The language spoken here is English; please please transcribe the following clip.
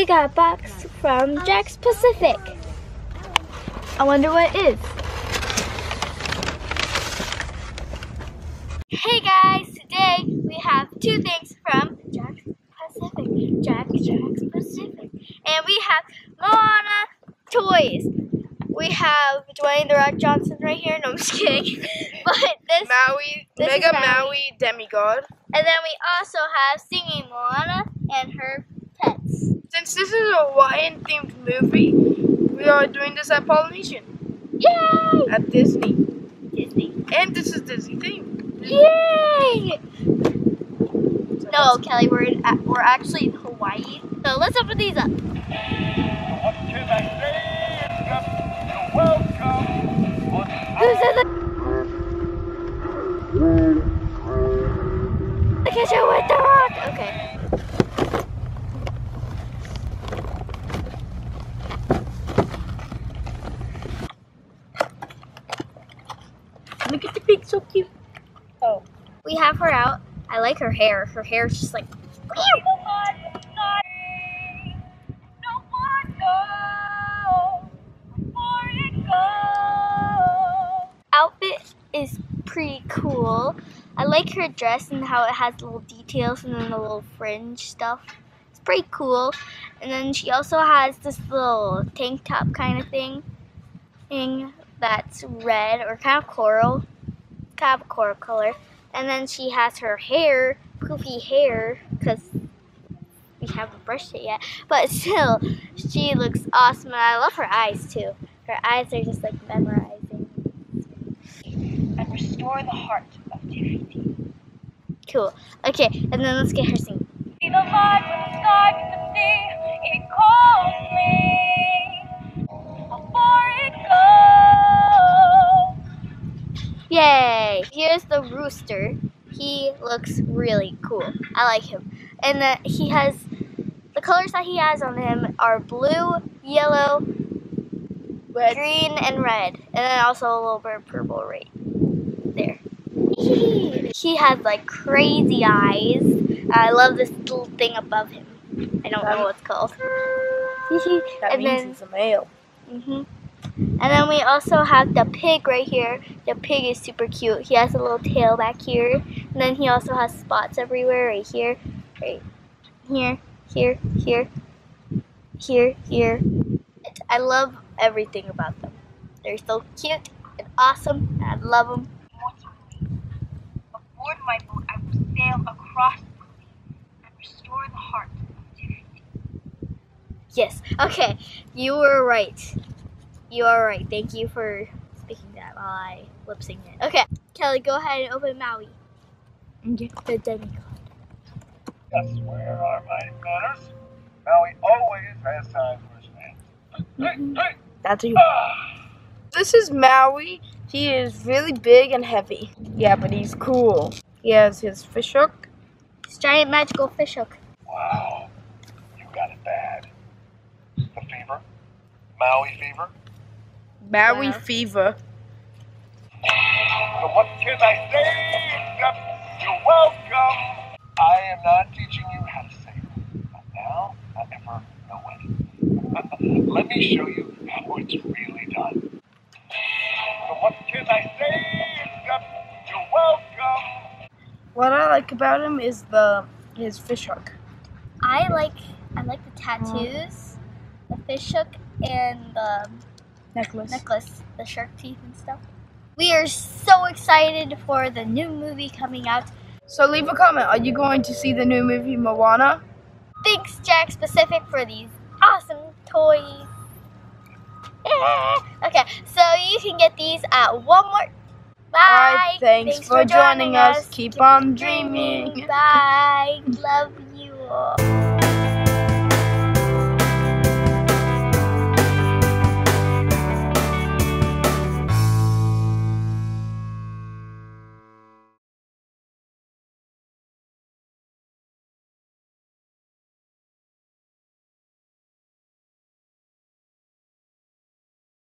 We got a box from Jakks Pacific. I wonder what it is. Hey guys, today we have two things from Jakks Pacific. Jakks Pacific. And we have Moana toys. We have Dwayne The Rock Johnson right here. No, I'm just kidding. But this Maui, Mega Maui Demigod. And then we also have Singing Moana and her pets. Since this is a Hawaiian-themed movie, we are doing this at Polynesian. Yay! At Disney. Disney. And this is Disney themed. Yay! So no, Kelly, we're actually in Hawaii. So let's open these up. 1, 2, 3, welcome. Who's in the... The kitchen with the rock! Okay. Look at the pig, so cute. Oh. We have her out. I like her hair. Her hair is just like... Outfit is pretty cool. I like her dress and how it has little details and then the little fringe stuff. It's pretty cool. And then she also has this little tank top kind of thing that's red or kind of coral. Kind of a coral color. And then she has her hair, poofy hair, because we haven't brushed it yet. But still, she looks awesome. And I love her eyes too. Her eyes are just like mesmerizing. And restore the heart. Cool. Okay, and then let's get her singing. See the light when the sky meets the sea, it calls me before it goes. Yay! Here's the rooster. He looks really cool. I like him. And he has, the colors that he has on him are blue, yellow, red, green, and red. And then also a little bit of purple right there. He has like crazy eyes. I love this little thing above him. I don't know what it's called. That and means then, it's a male. And then we also have the pig right here. The pig is super cute. He has a little tail back here. And then he also has spots everywhere right here. Right here, here, here, here, here. I love everything about them. They're so cute and awesome. And I love them. Aboard my boat, I will sail across the sea and restore the heart of Tahiti. Yes, okay, you were right. You are right. Thank you for speaking that while I lip sync it. Okay, Kelly, go ahead and open Maui and get the demigod. Yes, where are my manners? Maui always has time for his man. That's you. This is Maui. He is really big and heavy. Yeah, but he's cool. He has his fish hook. His giant magical fish hook. Wow, you got it bad. The fever? Maui fever? Maui fever. So what can I say? You're welcome. I am not teaching you how to sing. Not now, not ever, no way. Let me show you how it's really done. What can I say except you're welcome? What I like about him is his fish hook. I like the tattoos, the fish hook, and the necklace, the shark teeth and stuff. We are so excited for the new movie coming out. So leave a comment. Are you going to see the new movie Moana? Thanks, Jakks Pacific, for these awesome toys. Yeah. Okay, so you can get these at Walmart. Bye. Thanks for joining us. Keep on dreaming. Bye. Love you all.